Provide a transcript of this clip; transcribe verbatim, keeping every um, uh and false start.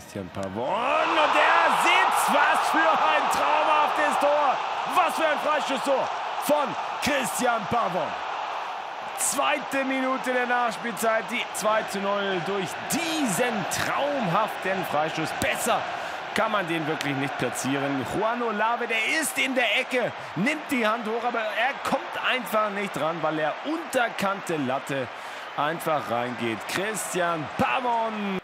Cristian Pavón, und der sitzt. Was für ein traumhaftes Tor. Was für ein Freistoßtor von Cristian Pavón. Zweite Minute der Nachspielzeit, die zwei zu null durch diesen traumhaften Freistoß. Besser kann man den wirklich nicht platzieren. Juan Olave, der ist in der Ecke, nimmt die Hand hoch, aber er kommt einfach nicht dran, weil er unterkante Latte einfach reingeht. Cristian Pavón.